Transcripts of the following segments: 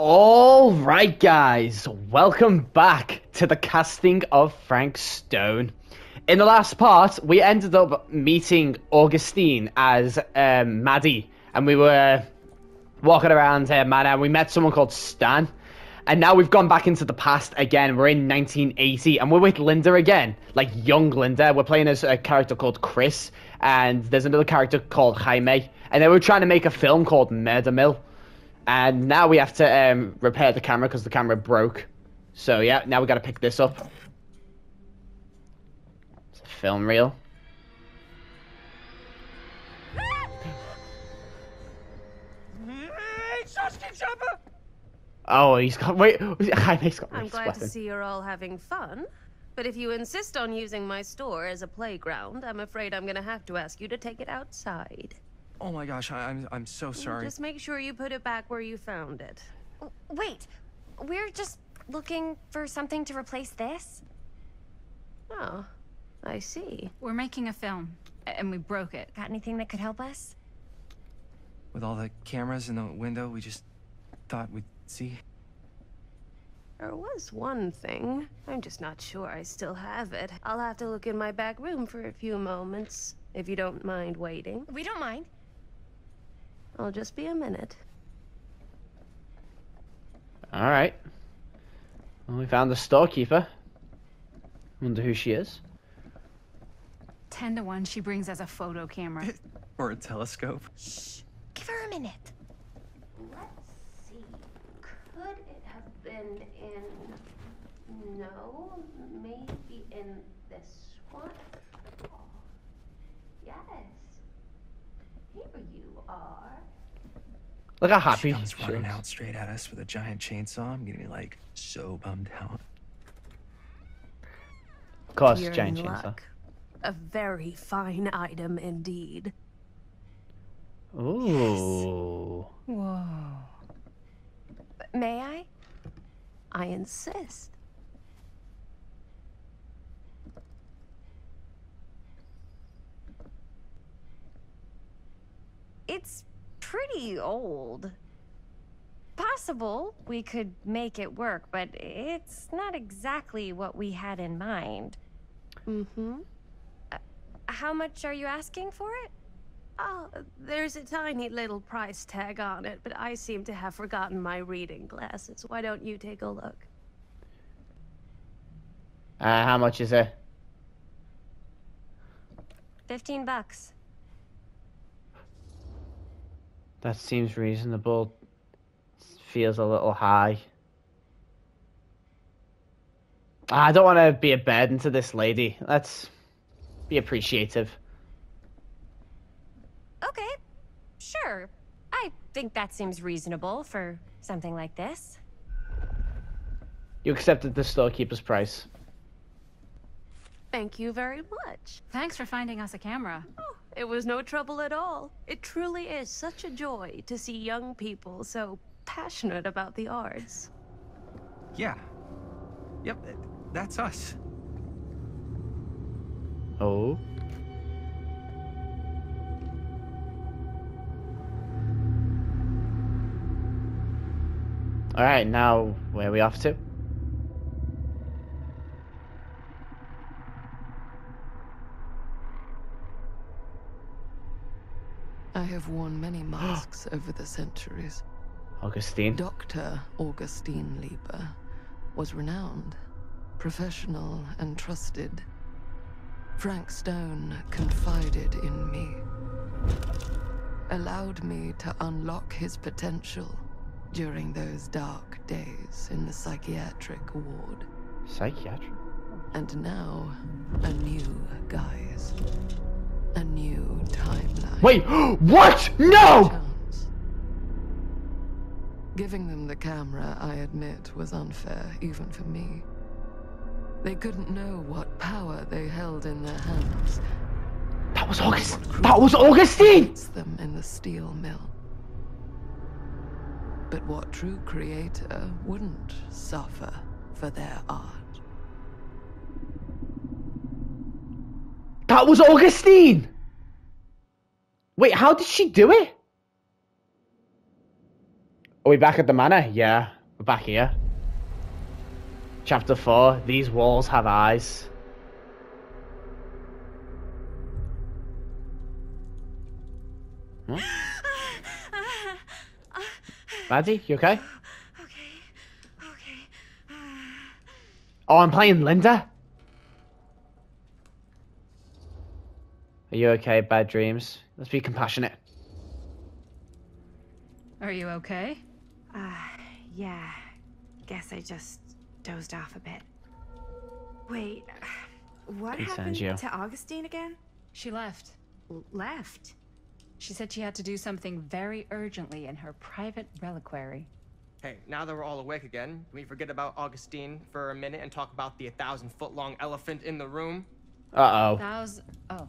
All right, guys, welcome back to The Casting of Frank Stone. In the last part, we ended up meeting Augustine as Maddie, and we were walking around Maddie, and we met someone called Stan. And now we've gone back into the past again. We're in 1980, and we're with Linda again, like young Linda. We're playing as a character called Chris, and there's another character called Jaime, and they were trying to make a film called Murder Mill. And now we have to repair the camera because the camera broke. So yeah, now we got to pick this up. It's a film reel. Oh, he's got... Wait, Jaime's got... I'm glad to see you're all having fun. But if you insist on using my store as a playground, I'm afraid I'm going to have to ask you to take it outside. Oh my gosh, I'm so sorry. Just make sure you put it back where you found it. Wait, we're just looking for something to replace this? Oh, I see. We're making a film, and we broke it. Got anything that could help us? With all the cameras in the window, we just thought we'd see. There was one thing. I'm just not sure I still have it. I'll have to look in my back room for a few moments, if you don't mind waiting. We don't mind. I'll just be a minute. Alright. Well, we found the storekeeper. Wonder who she is. 10 to 1, she brings us a photo camera. Or a telescope. Shh. Give her a minute. Let's see. Could it have been in... No. Maybe in this one? Oh. Yes. Here you are. Look how happy she comes running out straight at us with a giant chainsaw. I'm gonna be like so bummed out. Of course, giant chainsaw. A very fine item indeed. Ooh. Yes. Whoa. But may I? I insist. It's pretty old. Possible we could make it work, but it's not exactly what we had in mind. Mm-hmm. How much are you asking for it? Oh, there's a tiny little price tag on it, but I seem to have forgotten my reading glasses. Why don't you take a look? How much is it? $15. That seems reasonable. Feels a little high. I don't want to be a burden to this lady. Let's be appreciative. Okay, sure. I think that seems reasonable for something like this. You accepted the storekeeper's price. Thank you very much. Thanks for finding us a camera. Oh. It was no trouble at all. It truly is such a joy to see young people so passionate about the arts. Yeah. Yep, that's us. Oh. All right, now where are we off to? I have worn many masks over the centuries. Augustine? Dr. Augustine Lieber was renowned, professional and trusted. Frank Stone confided in me, allowed me to unlock his potential during those dark days in the psychiatric ward. Psychiatric? And now, a new guise. A new timeline. Wait, what? No! Giving them the camera, I admit, was unfair, even for me. They couldn't know what power they held in their hands. That was Augustine. That was Augustine! Them in the steel mill. But what true creator wouldn't suffer for their art? That was Augustine! Wait, how did she do it? Are we back at the manor? Yeah, we're back here. Chapter 4, These Walls Have Eyes. Huh? Maddie, you okay? Okay. Oh, I'm playing Linda? Are you okay, bad dreams? Let's be compassionate. Are you okay? Yeah. Guess I just dozed off a bit. Wait, what happened to Augustine again? She left. Left? She said she had to do something very urgently in her private reliquary. Hey, now that we're all awake again, can we forget about Augustine for a minute and talk about the 1,000-foot-long elephant in the room? Uh-oh.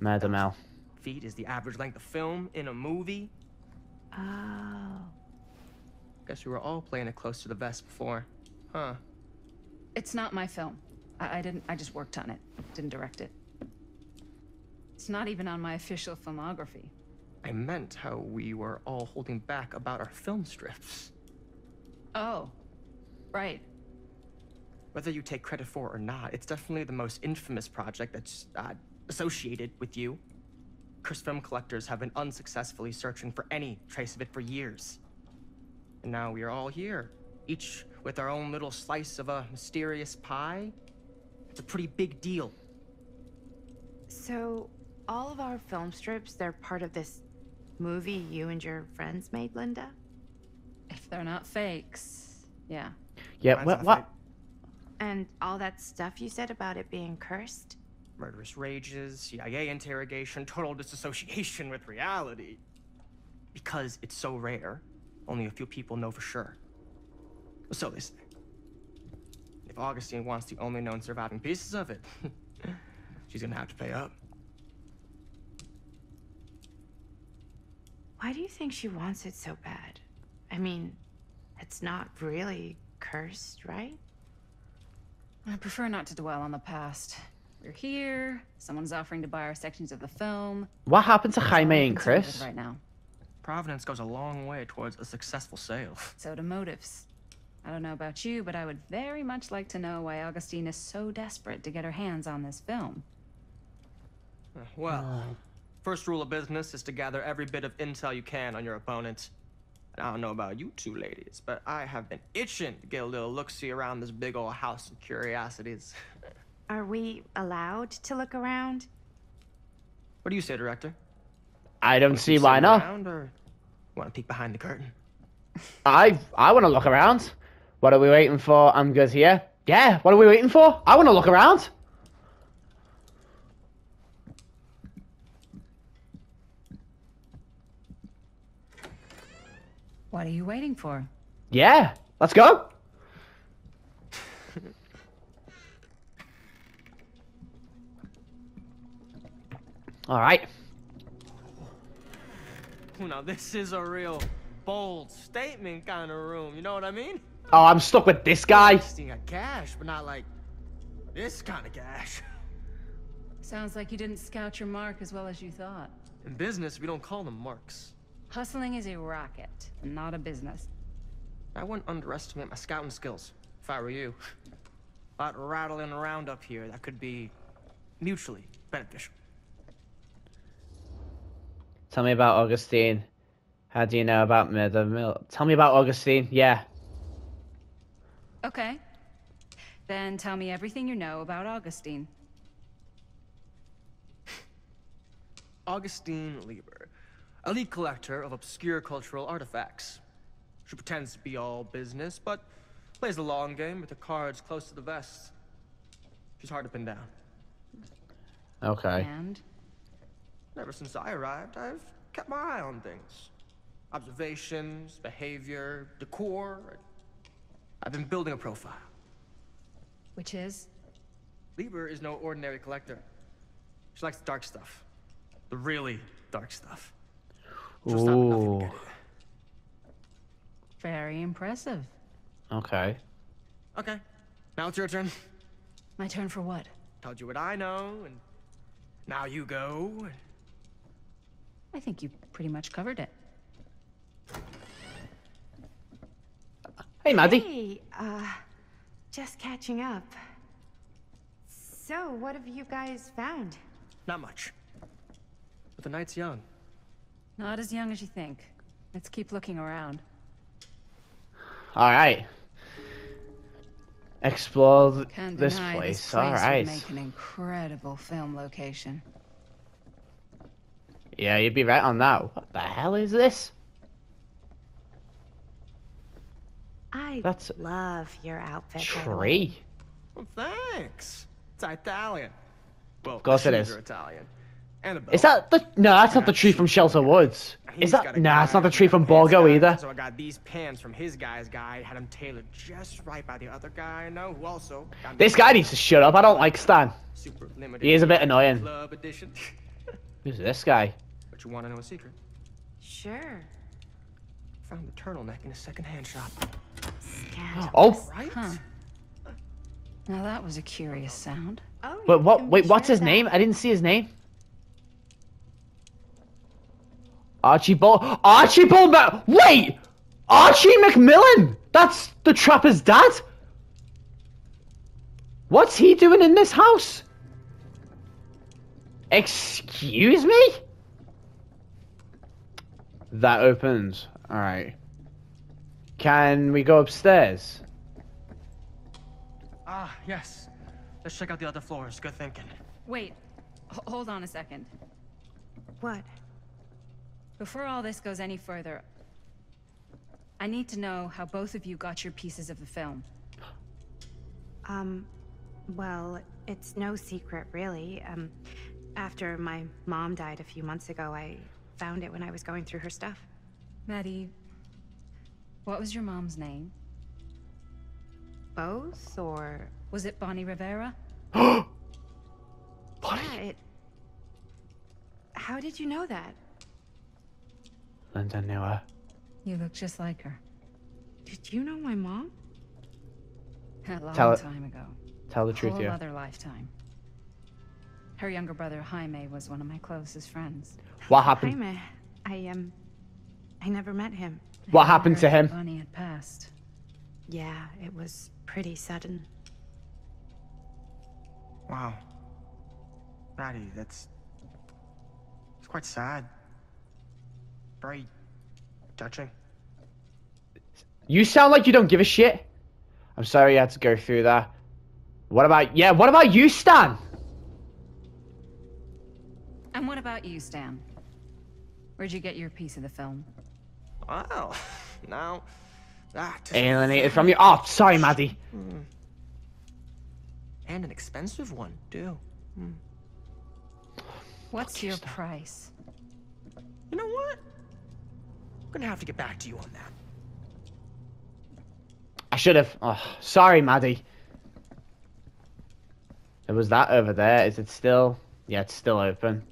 Madam L. Feet is the average length of film in a movie. Oh. Guess we were all playing it close to the vest before. Huh. It's not my film. I just worked on it. Didn't direct it. It's not even on my official filmography. I meant how we were all holding back about our film strips. Oh, right. Whether you take credit for it or not, it's definitely the most infamous project that's associated with you. Cursed film collectors have been unsuccessfully searching for any trace of it for years. And now we are all here, each with our own little slice of a mysterious pie. It's a pretty big deal. So, all of our film strips, they're part of this movie you and your friends made, Linda? If they're not fakes, yeah. Yeah, what? And all that stuff you said about it being cursed? Murderous rages, CIA interrogation, total disassociation with reality. Because it's so rare, only a few people know for sure. So they say. If Augustine wants the only known surviving pieces of it, she's gonna have to pay up. Why do you think she wants it so bad? I mean, it's not really cursed, right? I prefer not to dwell on the past. We're here, someone's offering to buy our sections of the film. What happened to Jaime and Chris? Right now. Providence goes a long way towards a successful sale. So do motives. I don't know about you, but I would very much like to know why Augustine is so desperate to get her hands on this film. Well, first rule of business is to gather every bit of intel you can on your opponent. And I don't know about you two ladies, but I have been itching to get a little look-see around this big old house of curiosities. Are we allowed to look around? What do you say, Director? I don't see why not. Or want to peek behind the curtain? I want to look around. What are we waiting for? I'm good here. Yeah, what are we waiting for? I want to look around. What are you waiting for? Yeah, let's go. All right. Now this is a real bold statement kind of room. You know what I mean? Oh, I'm stuck with this guy. He got cash, but not like this kind of cash. Sounds like you didn't scout your mark as well as you thought. In business, we don't call them marks. Hustling is a racket, not a business. I wouldn't underestimate my scouting skills, if I were you. A lot rattling around up here that could be mutually beneficial. Tell me about Augustine. How do you know about Murder Mill? Tell me about Augustine, yeah. Okay. Then tell me everything you know about Augustine. Augustine Lieber. Elite collector of obscure cultural artifacts. She pretends to be all business, but plays the long game with the cards close to the vest. She's hard to pin down. Okay. And? Ever since I arrived, I've kept my eye on things. Observations, behavior, decor. I've been building a profile. Which is? Lieber is no ordinary collector. She likes the dark stuff. The really dark stuff. Just not enough to get it. Very impressive. Okay. Okay. Now it's your turn. My turn for what? Told you what I know, and now you go. I think you pretty much covered it. Hey, Maddie. Hey, just catching up. So, what have you guys found? Not much. But the night's young. Not as young as you think. Let's keep looking around. Alright. Explore this place. Alright. Make an incredible film location. Yeah, you'd be right on that. What the hell is this? I love your outfit. Tree. Well, thanks. It's Italian. Well, of course it is. Italian. Annabelle. Is that the? No, that's not the tree from Shelter Woods. Is that? Nah, it's not the tree from Borgo either. So I got these pants from his guy's guy. Had them tailored just right by the other guy I know who also. This guy needs to shut up. I don't like Stan. Super limited. He is a bit annoying. Club edition. Who's this guy? But you want to know a secret? Sure. Found the turtleneck in a secondhand shop. Scandalous. Oh, right. Huh. Now that was a curious sound. Oh. But what? Wait, what's his name? I didn't see his name. Archie Bull. Archie Bull. Wait, Archie McMillan. That's the trapper's dad. What's he doing in this house? Excuse me? That opens. Alright. Can we go upstairs? Ah, yes. Let's check out the other floors. Good thinking. Wait. Hold on a second. What? Before all this goes any further, I need to know how both of you got your pieces of the film. Well, it's no secret, really. After my mom died a few months ago, I found it when I was going through her stuff. Maddie, what was your mom's name? Both, or... Was it Bonnie Rivera? Bonnie? Yeah, it... How did you know that? Linda knew her. You look just like her. Did you know my mom? A long time ago. Tell the truth, yeah. A whole other lifetime. Her younger brother, Jaime, was one of my closest friends. What happened? Jaime, I never met him. What happened to him? Bonnie had passed. Yeah, it was pretty sudden. Wow. Maddie, it's quite sad. Very touching. You sound like you don't give a shit. I'm sorry you had to go through that. What about you, Stan? And what about you, Stan? Where'd you get your piece of the film? Well, now that... Alienated from you. Oh, sorry, Maddie. Mm. And an expensive one, too. Mm. What's your price? You know what? I'm gonna have to get back to you on that. I should have. Oh, sorry, Maddie. There was that over there. Is it still... Yeah, it's still open.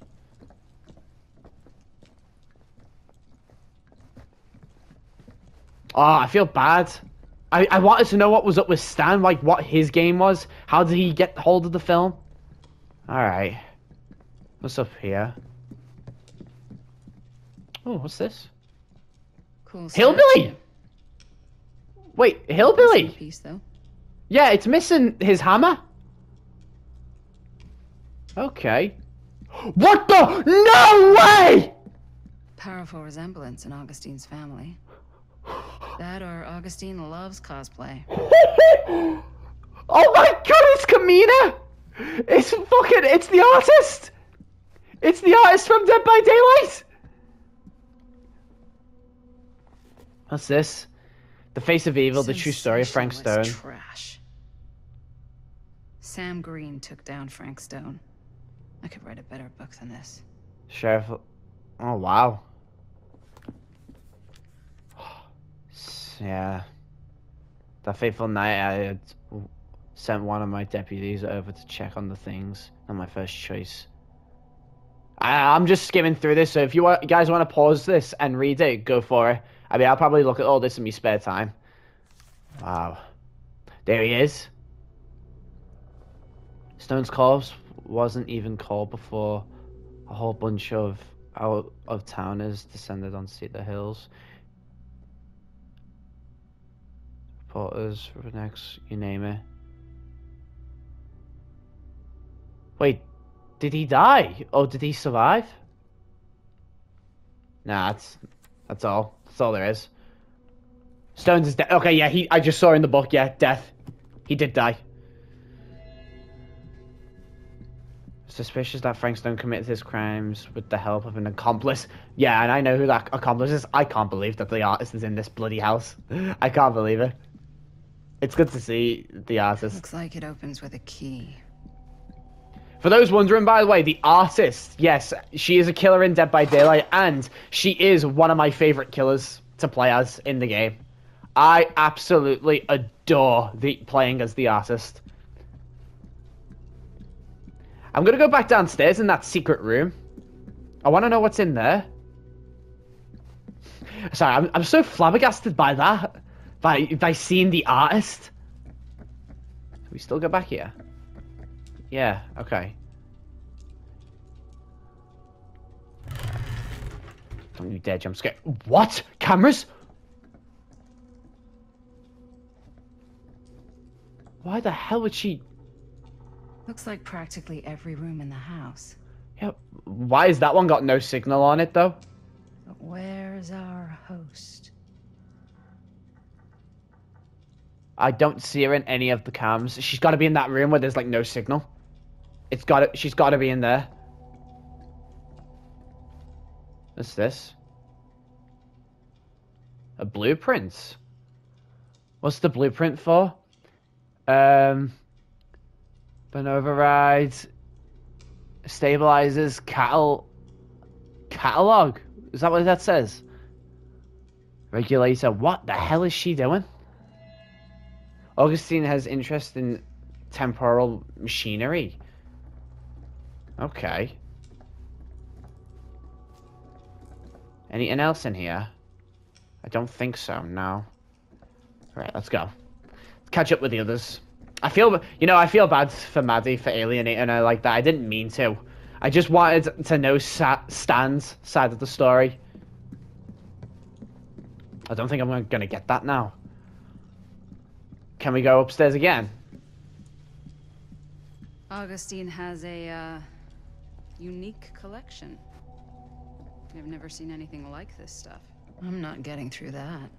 Oh, I feel bad. I wanted to know what was up with Stan, like what his game was. How did he get hold of the film? Alright. What's up here? Oh, what's this? Cool. Hillbilly! Wait, Hillbilly! Piece, though. Yeah, it's missing his hammer. Okay. What the? No way! Powerful resemblance in Augustine's family. That or Augustine loves cosplay. Oh my god, it's Kamina! It's fucking, it's the artist! It's the artist from Dead by Daylight! What's this? The Face of Evil, the true story of Frank Stone. Trash. Sam Green took down Frank Stone. I could write a better book than this. Sheriff... Oh, wow. Yeah. That fateful night, I had sent one of my deputies over to check on the things. Not my first choice. I'm just skimming through this, so if you guys want to pause this and read it, go for it. I mean, I'll probably look at all this in my spare time. Wow. There he is. Stone's corpse wasn't even called before a whole bunch of out-of-towners descended on Cedar Hills. reporters, rednecks, you name it. Wait, did he die? Or did he survive? Nah, that's all. That's all there is. Stones is dead. Okay, yeah, I just saw in the book, yeah, death. He did die. Suspicious that Frank Stone committed his crimes with the help of an accomplice. Yeah, and I know who that accomplice is. I can't believe that The Artist is in this bloody house. I can't believe it. It's good to see The Artist. Looks like it opens with a key. For those wondering, by the way, The Artist, yes, she is a killer in Dead by Daylight, and she is one of my favorite killers to play as in the game. I absolutely adore playing as The Artist. I'm gonna go back downstairs in that secret room. I wanna know what's in there. Sorry, I'm so flabbergasted by that. By seeing The Artist. Can we still go back here? Yeah, okay. Don't you dare jump scare. What? Cameras? Why the hell would she... Looks like practically every room in the house. Yeah, why has that one got no signal on it, though? But where's our host? I don't see her in any of the cams. She's got to be in that room where there's, like, no signal. She's got to be in there. What's this? A blueprint? What's the blueprint for? An override, stabilizers, catalog. Is that what that says? Regulator. What the hell is she doing? Augustine has interest in temporal machinery. Okay. Anything else in here? I don't think so. No. All right, let's go. Let's catch up with the others. I feel bad for Maddie for alienating her like that. I didn't mean to. I just wanted to know Stan's side of the story. I don't think I'm going to get that now. Can we go upstairs again? Augustine has a unique collection. I've never seen anything like this stuff. I'm not getting through that.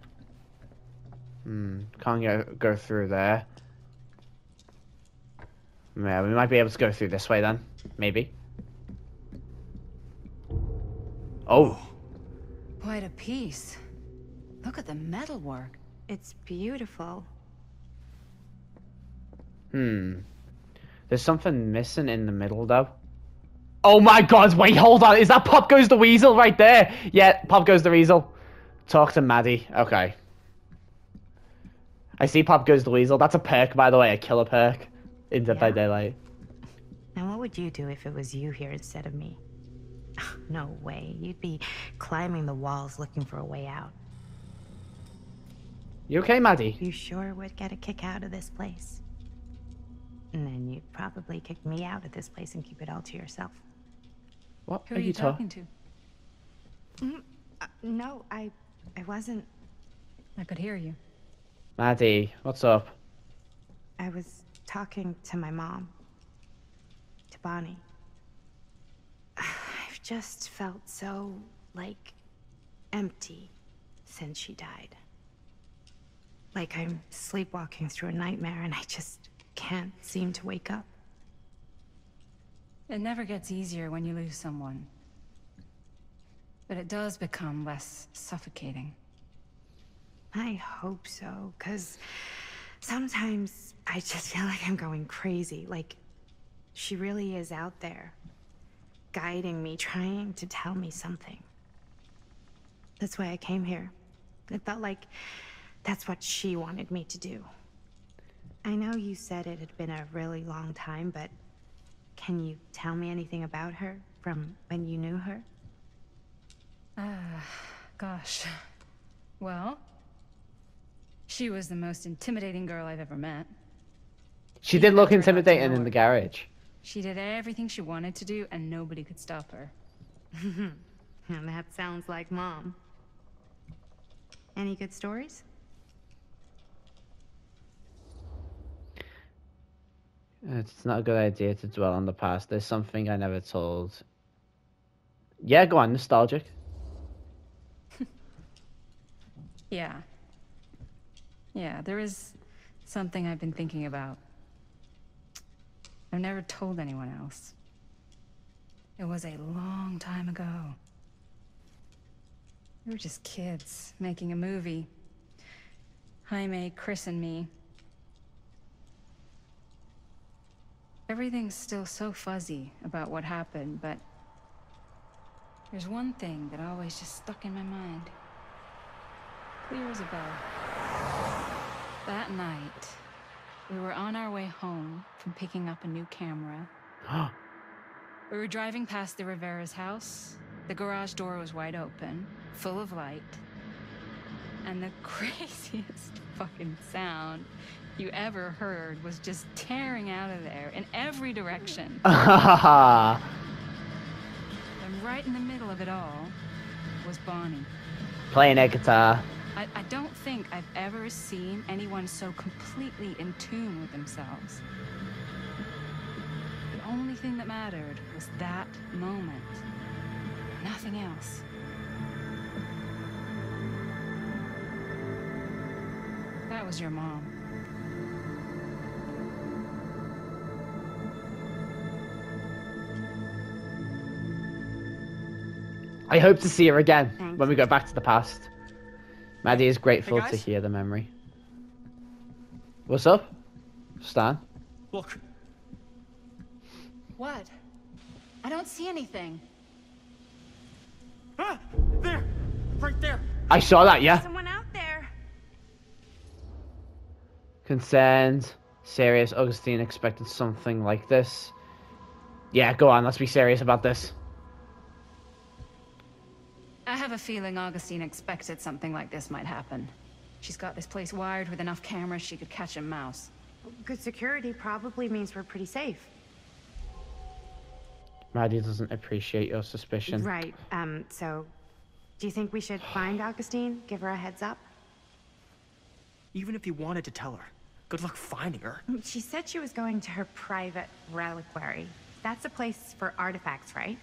Can't go through there. Yeah, we might be able to go through this way then. Maybe. Oh. Quite a piece. Look at the metalwork. It's beautiful. There's something missing in the middle, though. Oh my god, wait, hold on. Is that Pop Goes the Weasel right there? Yeah, Pop Goes the Weasel. Talk to Maddie. Okay. I see Pop Goes the Weasel. That's a perk, by the way. A killer perk. In Dead by Daylight. Now what would you do if it was you here instead of me? No way. You'd be climbing the walls looking for a way out. You okay, Maddie? You sure would get a kick out of this place. And then you'd probably kick me out of this place and keep it all to yourself. What Who are you talking to? No, I wasn't. I could hear you. Maddie, what's up? I was... talking to my mom, to Bonnie. I've just felt so, like, empty since she died. Like I'm sleepwalking through a nightmare and I just can't seem to wake up. It never gets easier when you lose someone. But it does become less suffocating. I hope so, 'cause sometimes I just feel like I'm going crazy, like she really is out there, guiding me, trying to tell me something. That's why I came here. It felt like that's what she wanted me to do. I know you said it had been a really long time, but can you tell me anything about her from when you knew her? Gosh. Well... she was the most intimidating girl I've ever met. She did look intimidating in the garage. She did everything she wanted to do, and nobody could stop her. And that sounds like Mom. Any good stories? It's not a good idea to dwell on the past. There's something I never told. Yeah, go on, nostalgic. Yeah. Yeah, there is something I've been thinking about. I've never told anyone else. It was a long time ago. We were just kids making a movie. Jaime, Chris, and me. Everything's still so fuzzy about what happened, but there's one thing that always just stuck in my mind. Clear as a bell. That night, we were on our way home from picking up a new camera. We were driving past the Rivera's house. The garage door was wide open, full of light. And the craziest fucking sound you ever heard was just tearing out of there in every direction. And right in the middle of it all was Bonnie. Playing that guitar. I don't think I've ever seen anyone so completely in tune with themselves. The only thing that mattered was that moment. Nothing else. That was your mom. I hope to see her again when we go back to the past. Maddie is grateful to hear the memory. What's up, Stan? Look. What? I don't see anything. Ah, there, right there. I saw that, yeah. There's someone out there. Concerned, serious. Augustine expected something like this. Yeah, go on. Let's be serious about this. I have a feeling Augustine expected something like this might happen. She's got this place wired with enough cameras she could catch a mouse. Good security probably means we're pretty safe. Maddie doesn't appreciate your suspicion. Right, so do you think we should find Augustine? Give her a heads up? Even if you wanted to tell her, good luck finding her. She said she was going to her private reliquary. That's a place for artifacts, right?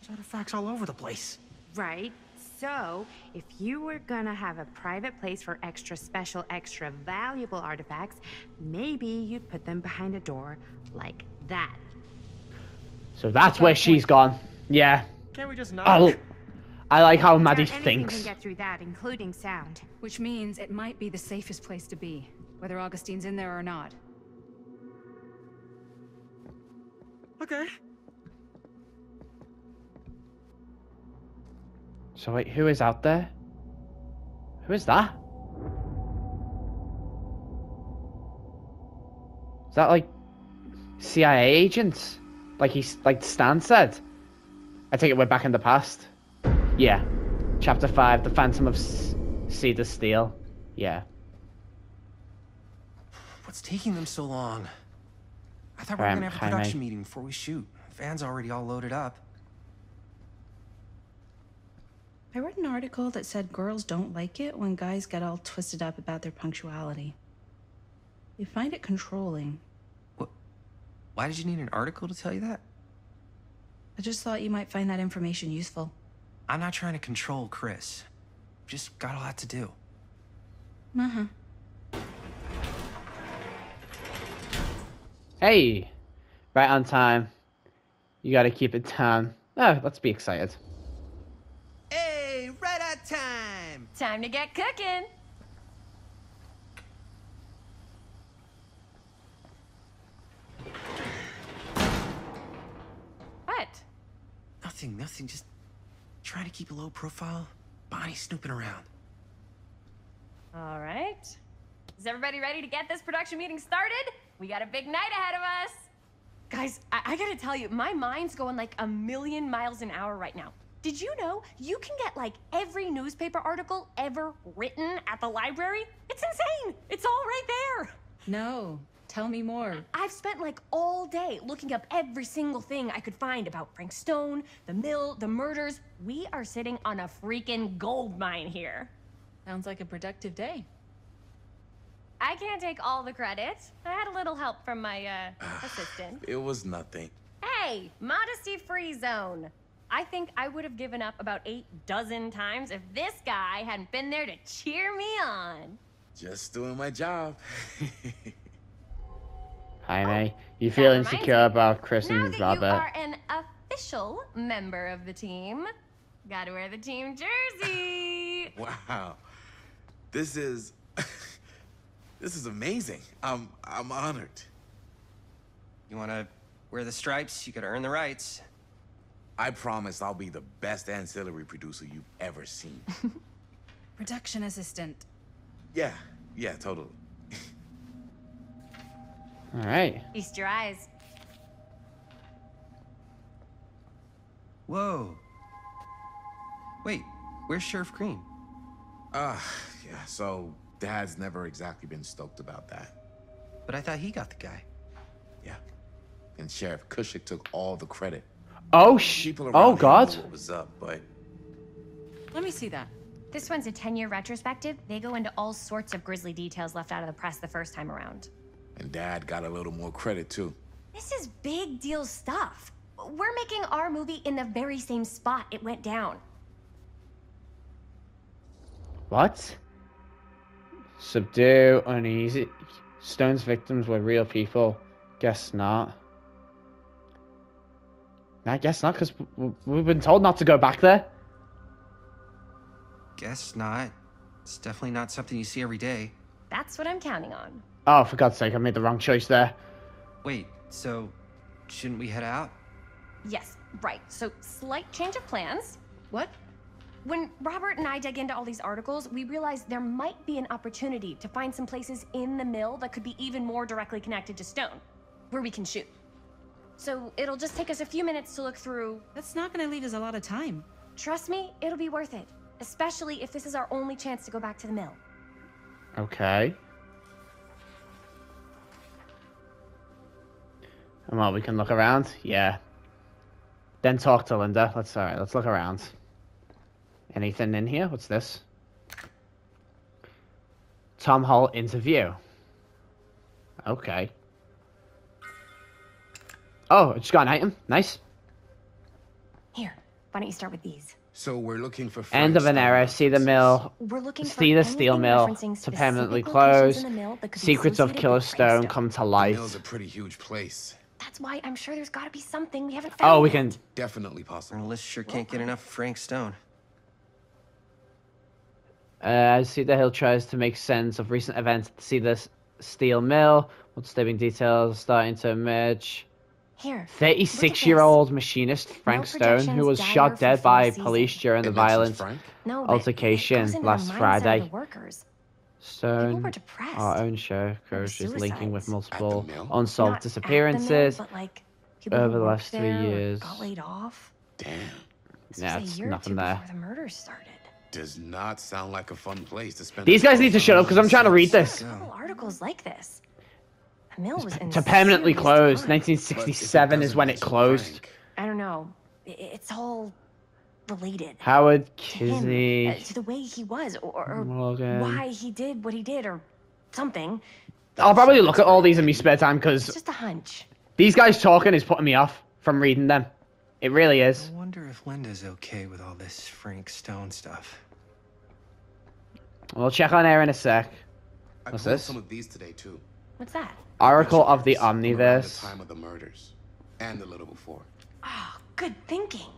There's artifacts all over the place. Right, so if you were gonna have a private place for extra special, extra valuable artifacts, maybe you'd put them behind a door like that. So that's where she's gone. Yeah. Can't we just knock? Oh, I like how Maddie thinks. Anything can get through that, including sound. Which means it might be the safest place to be, whether Augustine's in there or not. Okay. So wait, who is out there? Who is that? Is that like CIA agents? Like he's like Stan said. I take it we're back in the past. Yeah. Chapter 5, The Phantom of Cedar Steel. Yeah. What's taking them so long? I thought we were gonna have a production meeting before we shoot. The van's already all loaded up. I read an article that said girls don't like it when guys get all twisted up about their punctuality. They find it controlling. What? Why did you need an article to tell you that? I just thought you might find that information useful. I'm not trying to control Chris. I've just got a lot to do. Uh-huh. Hey! Right on time. You gotta keep it down. Oh, let's be excited. Time to get cooking. What? Nothing. Just try to keep a low profile. Bonnie's snooping around. All right. Is everybody ready to get this production meeting started? We got a big night ahead of us. Guys, I gotta tell you, my mind's going like a million miles an hour right now. Did you know you can get like every newspaper article ever written at the library? It's insane. It's all right there. No, tell me more. I've spent like all day looking up every single thing I could find about Frank Stone, the mill, the murders. We are sitting on a freaking gold mine here. Sounds like a productive day. I can't take all the credit. I had a little help from my assistant. It was nothing. Hey, modesty-free zone. I think I would have given up about 8 dozen times if this guy hadn't been there to cheer me on. Just doing my job. Hi, May. You feel insecure about Chris and Robert. Now that you are an official member of the team, gotta wear the team jersey. Wow. This is... this is amazing. I'm honored. You wanna wear the stripes? You gotta earn the rights. I promise I'll be the best ancillary producer you've ever seen. Production assistant. Yeah, yeah, totally. All right. Feast your eyes. Whoa. Wait, where's Sheriff Green? Yeah, so Dad's never exactly been stoked about that. But I thought he got the guy. Yeah. And Sheriff Cushing took all the credit. Oh, God. What was up, but... Let me see that. This one's a 10-year retrospective. They go into all sorts of grisly details left out of the press the first time around. And Dad got a little more credit, too. This is big deal stuff. We're making our movie in the very same spot it went down. What? Subdue uneasy. Stone's victims were real people. Guess not. I guess not, because we've been told not to go back there. Guess not. It's definitely not something you see every day. That's what I'm counting on. Oh, for God's sake, I made the wrong choice there. Wait, so shouldn't we head out? Yes, right. So, slight change of plans. What? When Robert and I dug into all these articles, we realized there might be an opportunity to find some places in the mill that could be even more directly connected to Stone, where we can shoot. So it'll just take us a few minutes to look through. That's not gonna leave us a lot of time. Trust me, it'll be worth it. Especially if this is our only chance to go back to the mill. Okay. And well, we can look around? Yeah. Then talk to Linda. Alright, let's look around. Anything in here? What's this? Tom Hall interview. Okay. Oh, I just got an item. Nice. Here, why don't you start with these? So we're looking for Frank. End of an era. See the mill. We're looking for the steel mill to permanently close. Secrets of Killer Stone come to light. The mill's a pretty huge place. That's why I'm sure there's got to be something we haven't found. Oh, we can definitely possible. Our list sure can't get enough Frank Stone. As Cedar Hill tries to make sense of recent events, see this steel mill. What disturbing details starting to emerge? Here, 36-year-old machinist Frank Stone, who was shot dead by police during the violent altercation last Friday. Stone, our own show, is linking with multiple unsolved disappearances over the last 3 years. Got laid off. Damn. Yeah, it's nothing there. The murder started. Does not sound like a fun place to spend. These guys need to shut up because I'm trying to read this. Articles like this. To permanently close. 1967 is when it closed. I don't know. It's all related. Howard Kinney. To the way he was, or why he did what he did, or something. I'll probably look at all these in my spare time because just a hunch. These guys talking is putting me off from reading them. It really is. I wonder if Linda's okay with all this Frank Stone stuff. We'll check on her in a sec. What's this? Some of these today too. What's that? Oracle of the Omniverse. The time of the murders, and a little before. Oh, good thinking.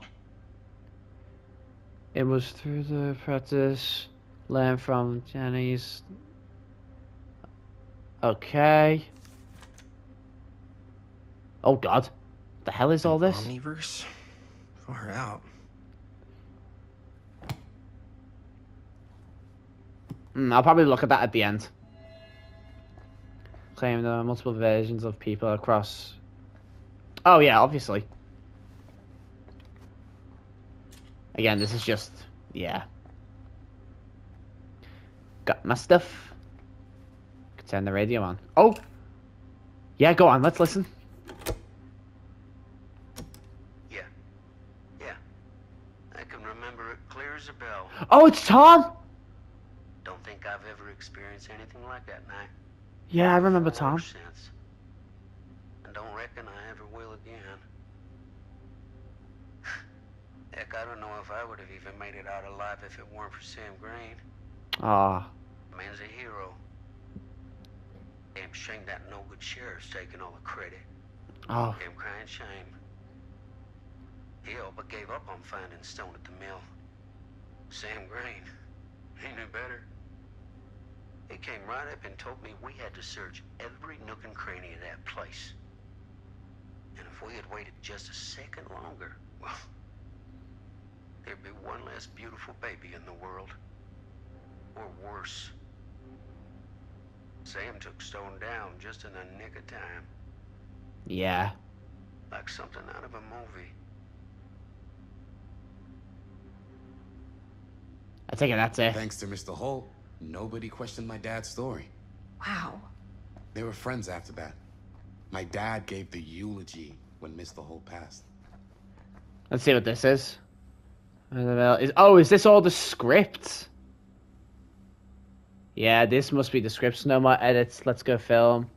It was through the practice learned from Jenny's. Okay. Oh God, what the hell is all this? Omniverse, far out. I'll probably look at that at the end. Claim there are multiple versions of people across. Oh yeah, obviously. Again, this is just Got my stuff. Could turn the radio on. Oh, yeah, go on. Let's listen. Yeah, yeah. I can remember it clear as a bell. Oh, it's Tom. Don't think I've ever experienced anything like that, Nye. Yeah, I remember Tom. I don't reckon I ever will again. Heck, I don't know if I would have even made it out alive if it weren't for Sam Green. Ah. Man's a hero. Damn shame that no good sheriff's taking all the credit. Oh. Damn crying shame. He all but gave up on finding Stone at the mill. Sam Green, he knew better. He came right up and told me we had to search every nook and cranny of that place. And if we had waited just a second longer, well, there'd be one less beautiful baby in the world. Or worse. Sam took Stone down just in the nick of time. Yeah. Like something out of a movie. I take it that's it. Thanks to Mr. Holt, nobody questioned my dad's story. Wow. They were friends after that. My dad gave the eulogy when Mr. Holt passed. Let's see what this is. Oh, is this all the script? Yeah, this must be the scripts. No more edits. Let's go film.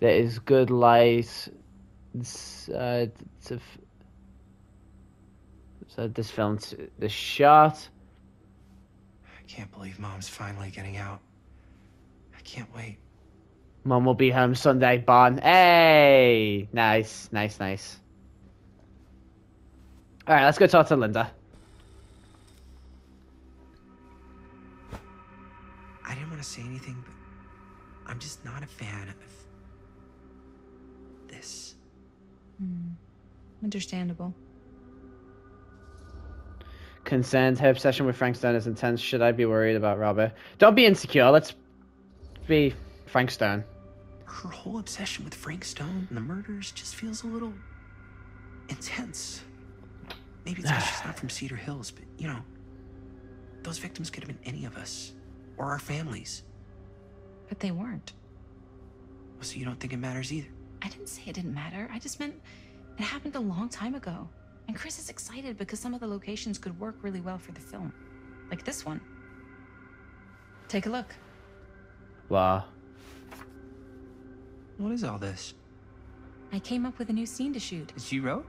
There is good light. So this filmed the shot. I can't believe Mom's finally getting out. I can't wait. Mom will be home Sunday, Bon. Hey! Nice, nice, nice. Alright, let's go talk to Linda. I didn't want to say anything, but I'm just not a fan of this. Mm. Understandable. Concerned, her obsession with Frank Stone is intense. Should I be worried about Robert? Don't be insecure. Let's be Frank Stone. Her whole obsession with Frank Stone and the murders just feels a little intense. Maybe it's because she's not from Cedar Hills, but you know, those victims could have been any of us or our families. But they weren't. So you don't think it matters either? I didn't say it didn't matter. I just meant it happened a long time ago. And Chris is excited because some of the locations could work really well for the film. Like this one. Take a look. Wow. What is all this? I came up with a new scene to shoot. She wrote?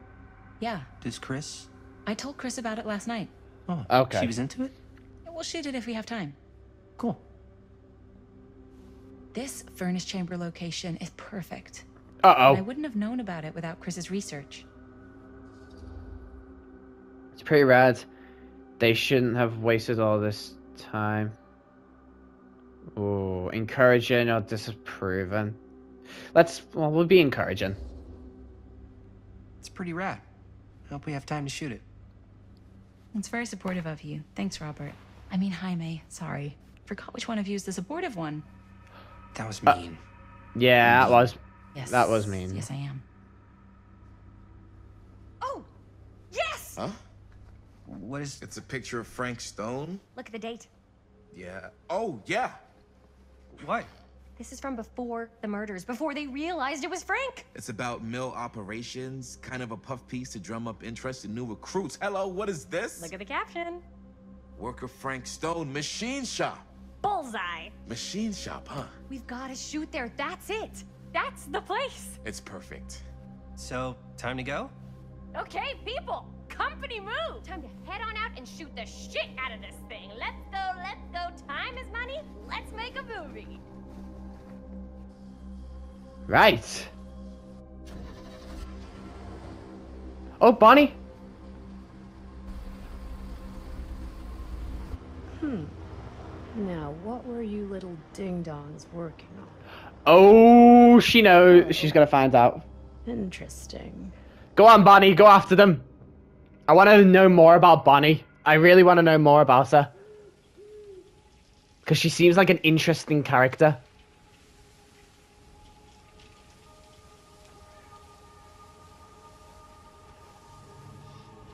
Yeah. Does Chris? I told Chris about it last night. Oh, okay. She was into it? We'll shoot it if we have time. Cool. This furnace chamber location is perfect. Uh-oh. I wouldn't have known about it without Chris's research. It's pretty rad. They shouldn't have wasted all this time. Ooh, encouraging or disapproving? We'll be encouraging. It's pretty rad. I hope we have time to shoot it. It's very supportive of you. Thanks, Robert. I mean, Jaime. Sorry. Forgot which one of you is the supportive one. That was mean. Yeah, that was. Yes. That was mean. Yes, I am. Oh! Yes! Huh? What is... It's a picture of Frank Stone? Look at the date. Yeah. Oh, yeah. What? This is from before the murders, before they realized it was Frank. It's about mill operations, kind of a puff piece to drum up interest in new recruits. Hello, what is this? Look at the caption. Worker Frank Stone, machine shop. Bullseye. Machine shop, huh? We've got to shoot there. That's it. That's the place. It's perfect. So, time to go? Okay, people. Company move! Time to head on out and shoot the shit out of this thing. Let's go, time is money, let's make a movie. Right. Oh, Bonnie. Now, what were you little ding-dongs working on? Oh, she knows. She's gonna find out. Interesting. Go on, Bonnie, go after them. I want to know more about Bonnie. I really want to know more about her. Because she seems like an interesting character.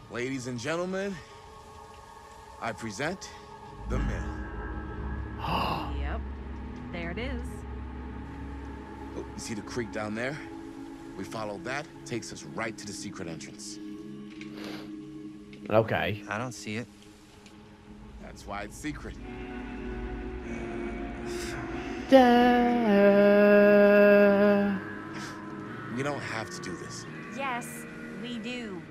Ladies and gentlemen, I present the mill. Yep, there it is. Oh, you see the creek down there? We follow that, takes us right to the secret entrance. Okay. I don't see it. That's why it's secret. da. We don't have to do this. Yes, we do.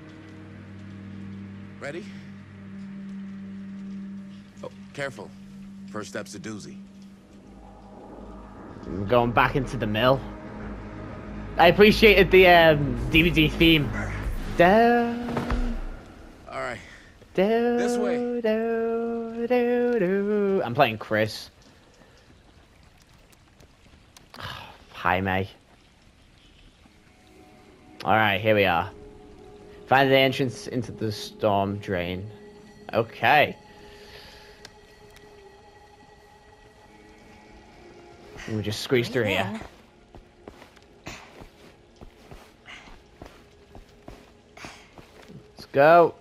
Ready? Oh, careful. First step's a doozy. I'm going back into the mill. I appreciated the DVD theme. Da. All right. Do, this way. Do, do, do. I'm playing Chris. Hi, May. All right, here we are. Find the entrance into the storm drain. Okay. We just squeeze through here. Let's go.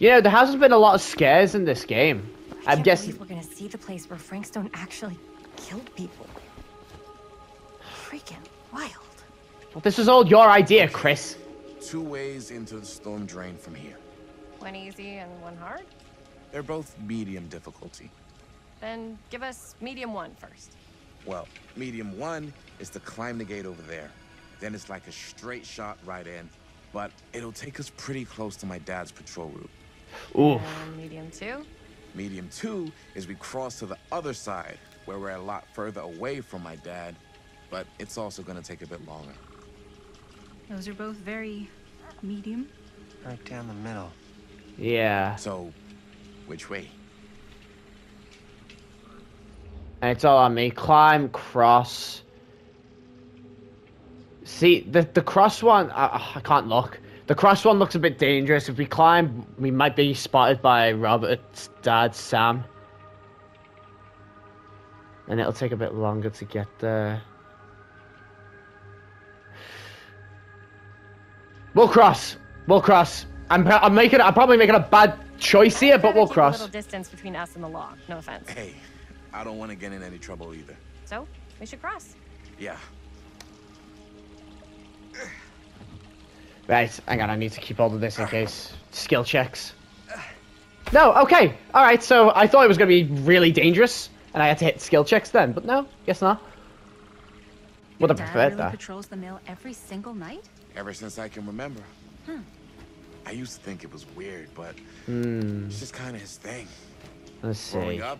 You know, there hasn't been a lot of scares in this game. I'm guessing we're gonna see the place where Frank Stone actually killed people. Freaking wild. Well, this is all your idea, Chris. 2 ways into the storm drain from here. 1 easy and 1 hard? They're both medium difficulty. Then give us medium 1 first. Well, medium 1 is to climb the gate over there. Then it's like a straight shot right in, but it'll take us pretty close to my dad's patrol route. Ooh. Medium 2? Medium 2 is we cross to the other side, where we're a lot further away from my dad, but it's also gonna take a bit longer. Those are both very medium. Right down the middle. Yeah. So, which way? And it's all on me. Climb, cross. See, the cross one, I can't look. The cross one looks a bit dangerous. If we climb, we might be spotted by Robert's dad, Sam. And it'll take a bit longer to get there. We'll cross. We'll cross. I'm probably making a bad choice here, but we'll cross. There's a little distance between us and the log. No offense. Hey. I don't want to get in any trouble either. So, we should cross. Yeah. Right, hang on, I need to keep all of this in case. Skill checks. No, okay. Alright, so I thought it was going to be really dangerous, and I had to hit skill checks then, but no, guess not. Would have preferred that. Patrols the mill every single night? Ever since I can remember. Hmm. I used to think it was weird, but it's just kind of his thing. Let's see. Growing up,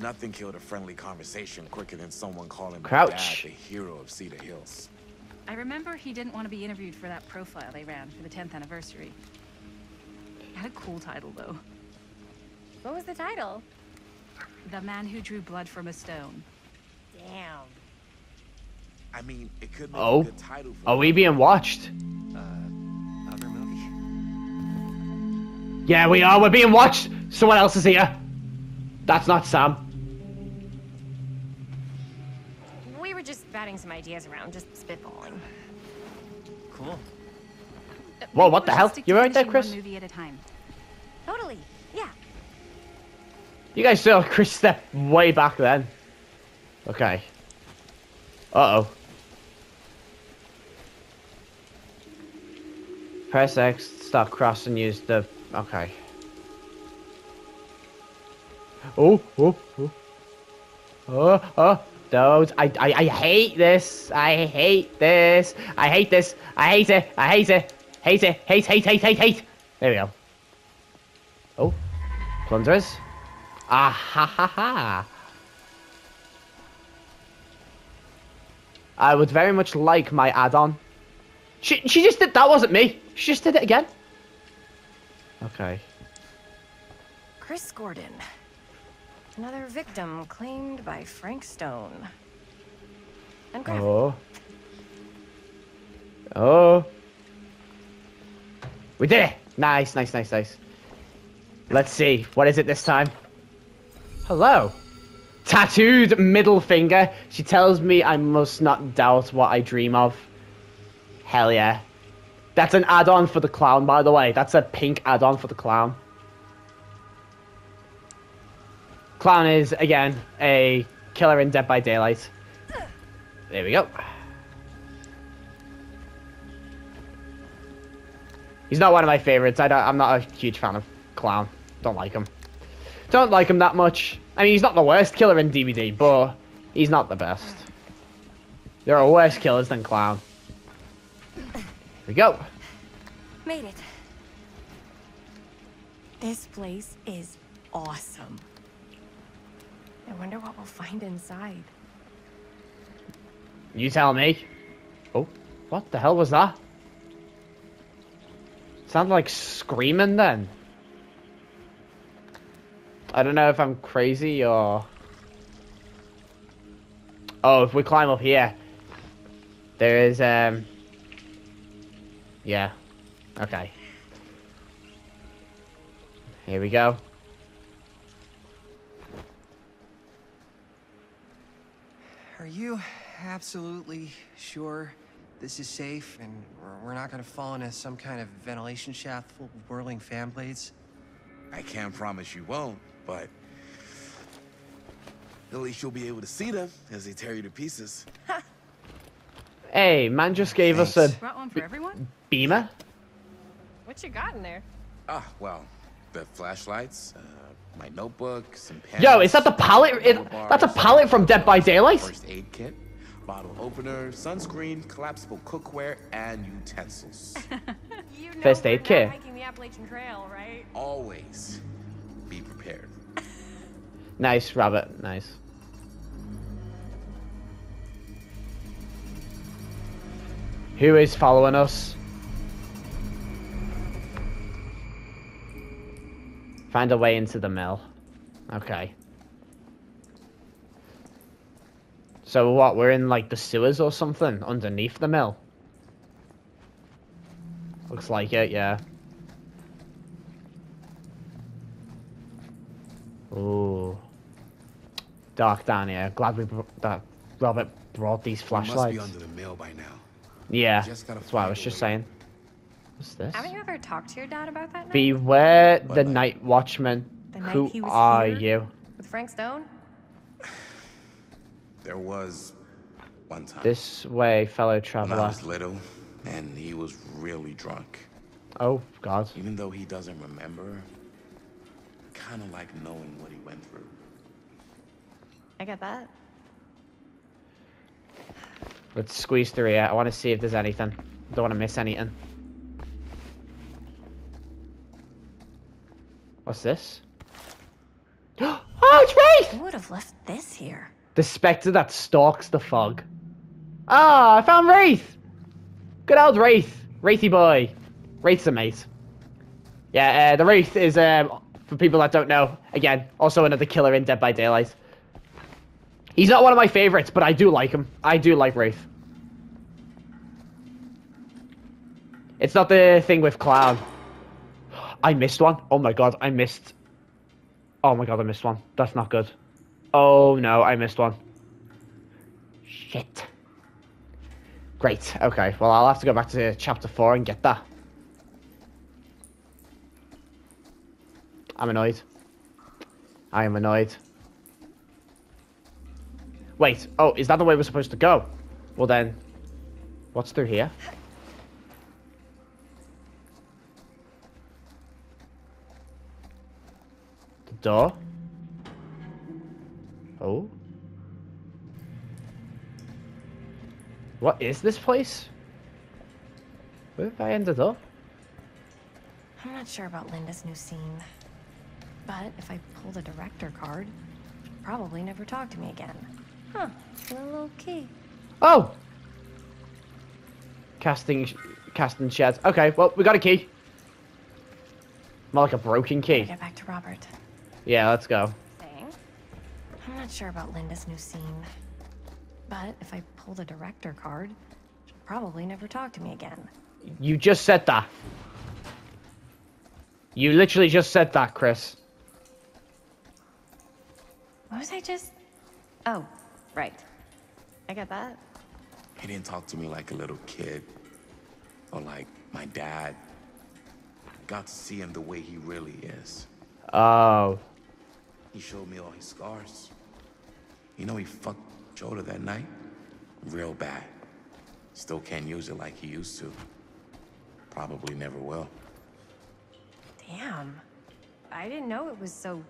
nothing killed a friendly conversation quicker than someone calling my dad the hero of Cedar Hills. I remember he didn't want to be interviewed for that profile they ran for the 10th anniversary. It had a cool title, though. What was the title? The Man Who Drew Blood from a Stone. Damn. I mean, it could be a good title for... Are we being watched? Other movie? Yeah, we are. We're being watched. Someone else is here. That's not Sam. We were just batting some ideas around, just spitballing. Cool. Whoa, what the hell? You right there, Chris? Movie at a time. Totally, yeah. You guys saw Chris step way back then. Okay. Uh-oh. Press X, start cross and use the... Okay. Don't. I hate this. I hate this. I hate this. I hate it. I hate it. Hate it. Hate. There we go. Oh. Plunderers. Ah ha ha ha. I would very much like my add-on. She just did that, wasn't me. She just did it again. Okay. Chris Gordon. Another victim claimed by Frank Stone. And we did it! Nice, nice. Let's see, what is it this time? Hello. Tattooed middle finger. She tells me I must not doubt what I dream of. Hell yeah. That's an add-on for the clown, by the way. That's a pink add-on for the clown. Clown is, again, a killer in Dead by Daylight. There we go. He's not one of my favorites. I'm not a huge fan of Clown. Don't like him. Don't like him that much. I mean, he's not the worst killer in DVD, but He's not the best. There are worse killers than Clown. Here we go. Made it. This place is awesome. I wonder what we'll find inside. You tell me. Oh, what the hell was that? Sounded like screaming then. I don't know if I'm crazy or... Oh, if we climb up here. There is, yeah. Okay. Here we go. Are you absolutely sure this is safe and we're not gonna fall into some kind of ventilation shaft full of whirling fan blades? I can't promise you won't, but at least you'll be able to see them as they tear you to pieces. Hey, man just gave us a brought one for everyone? Beamer. What you got in there? Ah, well, the flashlights, my notebook, some pens. Yo, is that the pallet? That's a pallet from Dead by Daylight? First aid kit, bottle opener, sunscreen, collapsible cookware, and utensils. You know first aid kit. Hiking the Appalachian Trail, right? Always be prepared. Nice, Robert. Nice. Who is following us? Find a way into the mill. Okay. So what, we're in like the sewers or something underneath the mill? Looks like it, yeah. Ooh. Dark down here. Glad we that Robert brought these flashlights. We must be under the mill by now. Yeah, that's what I was just saying. What's this? Haven't you ever talked to your dad about that night? Beware the night watchman. Who are you? With Frank Stone? There was one time. This way, fellow traveler. When I was little, and he was really drunk. Oh, God. Even though he doesn't remember, kind of like knowing what he went through. I get that. Let's squeeze through here. I want to see if there's anything. Don't want to miss anything. What's this? Oh, it's Wraith! Who would have left this here? The spectre that stalks the fog. Ah, I found Wraith! Good old Wraith. Wraithy boy. Wraith's a mate. Yeah, the Wraith is, for people that don't know, again, also another killer in Dead by Daylight. He's not one of my favorites, but I do like him. I do like Wraith. It's not the thing with Clown. I missed one. Oh my god, I missed. Oh my god, I missed one. That's not good. Oh no, I missed one. Shit. Great. Okay, well, I'll have to go back to chapter 4 and get that. I'm annoyed. I am annoyed. Wait, oh, is that the way we're supposed to go? Well then, what's through here? The door? Oh? What is this place? Where have I ended up? I'm not sure about Linda's new scene. But if I pull the director card, she'll probably never talk to me again. Huh, little key. Oh! Casting sheds. Okay, well, we got a key. More like a broken key. Get back to Robert. Yeah, let's go. I'm not sure about Linda's new scene. But if I pull the director card, she'll probably never talk to me again. You just said that. You literally just said that, Chris. What was I just... Oh. Right. I got that. He didn't talk to me like a little kid. Or like my dad. Got to see him the way he really is. Oh. He showed me all his scars. You know he fucked Joda that night? Real bad. Still can't use it like he used to. Probably never will. Damn. I didn't know it was so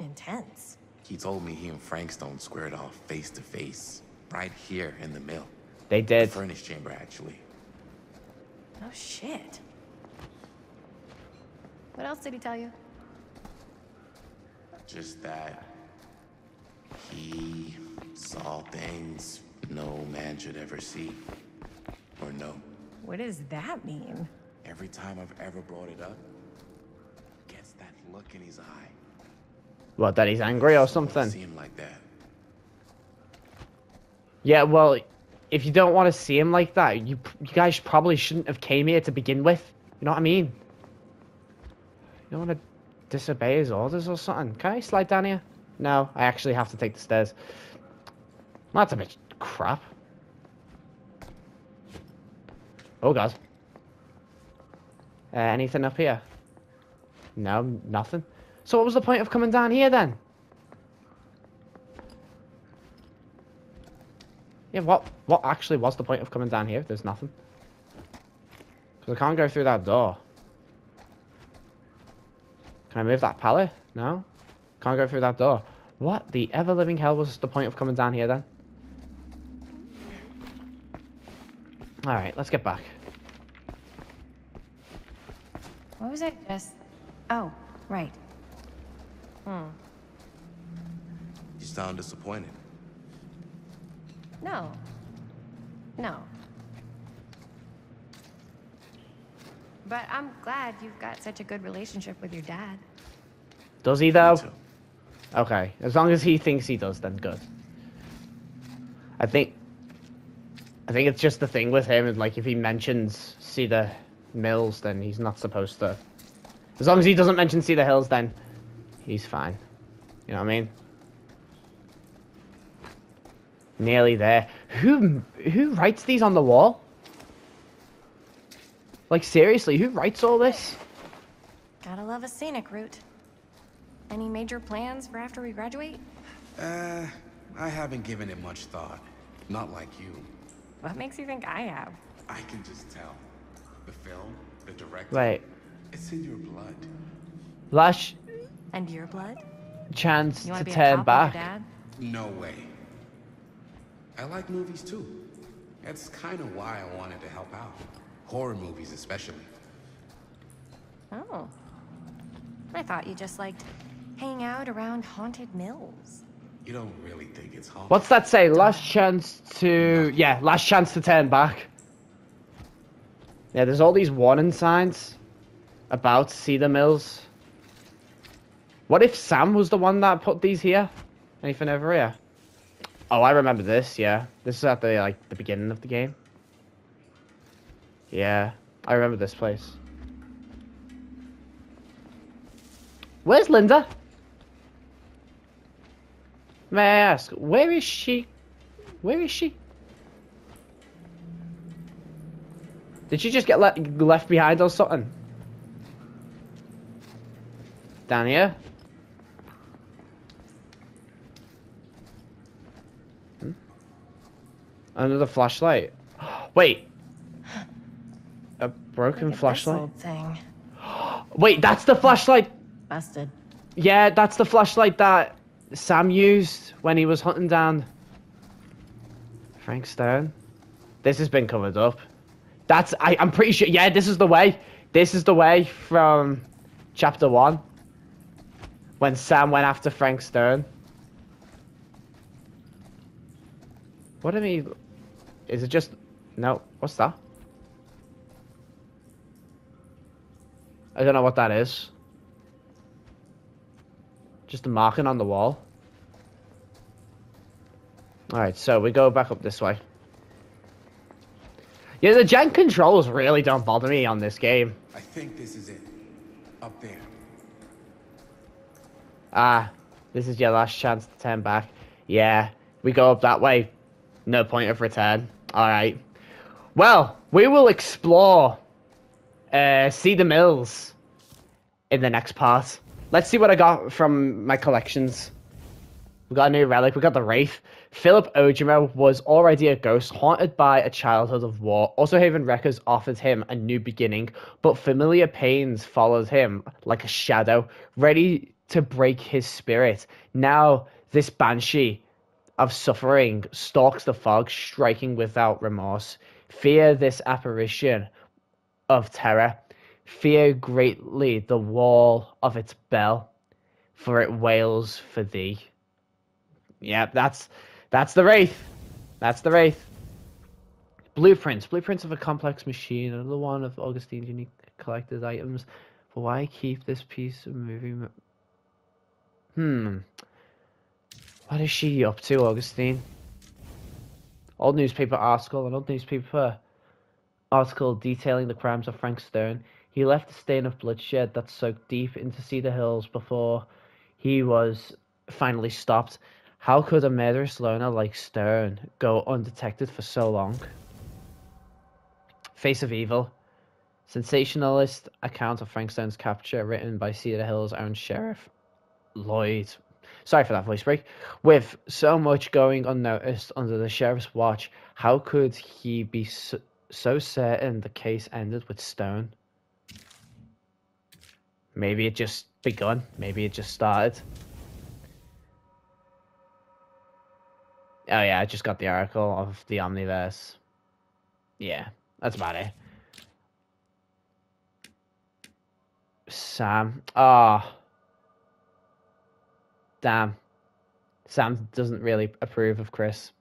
intense. He told me he and Frank Stone squared off face to face, right here in the mill. They did. The furnace chamber, actually. Oh, shit. What else did he tell you? Just that he saw things no man should ever see or know. What does that mean? Every time I've ever brought it up, I guess that look in his eye. Well, that he's angry or something. See him like that. Yeah, well, if you don't want to see him like that, you guys probably shouldn't have came here to begin with. You know what I mean? You don't want to disobey his orders or something. Can I slide down here? No, I actually have to take the stairs. That's a bit crap. Oh, God. Anything up here? No, nothing. So what was the point of coming down here, then? Yeah, what actually was the point of coming down here if there's nothing? Because I can't go through that door. Can I move that pallet? No? Can't go through that door. What the ever-living hell was the point of coming down here, then? Alright, let's get back. What was I just... Oh, right. Hmm. You sound disappointed. No. No. But I'm glad you've got such a good relationship with your dad. Does he, though? Okay. As long as he thinks he does, then good. I think it's just the thing with him, like if he mentions Cedar Mills, then he's not supposed to. As long as he doesn't mention Cedar Hills, then he's fine. You know what I mean? Nearly there. Who writes these on the wall? Like, seriously, who writes all this? Gotta love a scenic route. Any major plans for after we graduate? I haven't given it much thought. Not like you. What makes you think I have? I can just tell. The film, the director... Wait. It's in your blood. Last... And your blood? Chance to turn back. Dad? No way. I like movies too. That's kind of why I wanted to help out. Horror movies especially. Oh. I thought you just liked hanging out around haunted mills. You don't really think it's haunted. What's that say? Last chance to... Yeah, last chance to turn back. Yeah, there's all these warning signs about Cedar Mills. What if Sam was the one that put these here? Anything over here? Oh, I remember this, yeah. This is at the, like, the beginning of the game. Yeah, I remember this place. Where's Linda? May I ask, where is she? Where is she? Did she just get left behind or something? Down here? Hmm? Under the flashlight. Wait. A broken flashlight? Thing. Wait, that's the flashlight! Busted. Yeah, that's the flashlight that Sam used when he was hunting down Frank Stone. This has been covered up. That's, I'm pretty sure, yeah, this is the way. This is the way from chapter 1. When Sam went after Frank Stone. What do I mean? Is it just, no, what's that? I don't know what that is. Just a marking on the wall. Alright, so we go back up this way. Yeah, the jank controls really don't bother me on this game. I think this is it. Up there. Ah, this is your last chance to turn back. Yeah, we go up that way. No point of return. Alright. Well, we will explore... Cedar Mills in the next part. Let's see what I got from my collections. We got a new relic. We got the Wraith. Philip Ojima was already a ghost haunted by a childhood of war. Also, Haven Wreckers offered him a new beginning, but familiar pains followed him like a shadow, ready to break his spirit. Now This banshee of suffering stalks the fog, striking without remorse. Fear this apparition of terror. Fear greatly the wall of its bell, for it wails for thee. Yeah, that's the Wraith. That's the Wraith. Blueprints. Blueprints of a complex machine. Another one of Augustine's unique collector's items. But why keep this piece of movie... What is she up to, Augustine? Old newspaper article. An old newspaper article detailing the crimes of Frank Stone. He left a stain of bloodshed that soaked deep into Cedar Hills before he was finally stopped. How could a murderous loner like Stone go undetected for so long? Face of Evil. Sensationalist account of Frank Stone's capture, written by Cedar Hills' own Sheriff Lloyd. Sorry for that voice break. With so much going unnoticed under the sheriff's watch, how could he be so certain the case ended with Stone? Maybe it just begun. Maybe it just started. Oh yeah, I just got the Oracle of the Omniverse. Yeah, that's about it. Sam. Ah. Oh. Damn. Sam doesn't really approve of Chris.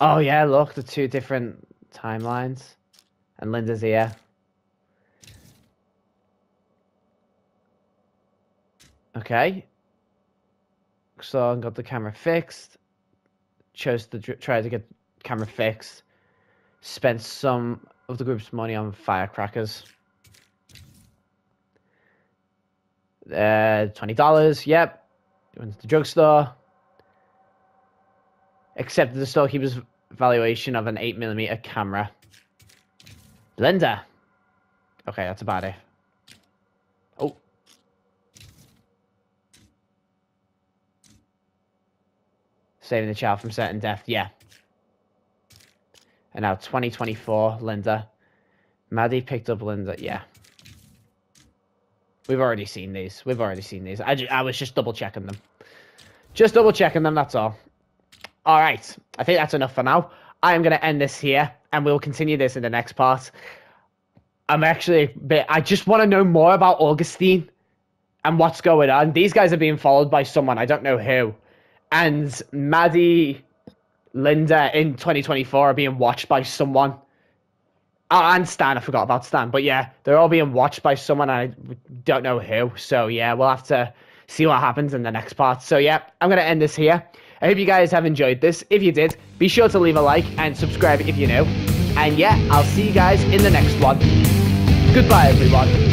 Oh yeah, look, the two different timelines. And Linda's here. Okay. So I got the camera fixed. Chose to try to get the camera fixed. Spent some of the group's money on firecrackers. $20. Yep. Went to the drugstore. Accepted the storekeeper's valuation of an 8mm camera. Linda. Okay, that's about it. Oh. Saving the child from certain death. Yeah. And now 2024, Linda. Maddie picked up Linda. Yeah. We've already seen these. We've already seen these. I was just double checking them. Just double checking them, that's all. All right. I think that's enough for now. I am going to end this here, and we'll continue this in the next part. I just want to know more about Augustine and what's going on. These guys are being followed by someone. I don't know who. And Maddie, Linda in 2024 are being watched by someone. Oh, and Stan. I forgot about Stan. But yeah, they're all being watched by someone. I don't know who. So yeah, we'll have to see what happens in the next part. So yeah, I'm going to end this here. I hope you guys have enjoyed this. If you did, be sure to leave a like and subscribe if you're new. And yeah, I'll see you guys in the next one. Goodbye, everyone.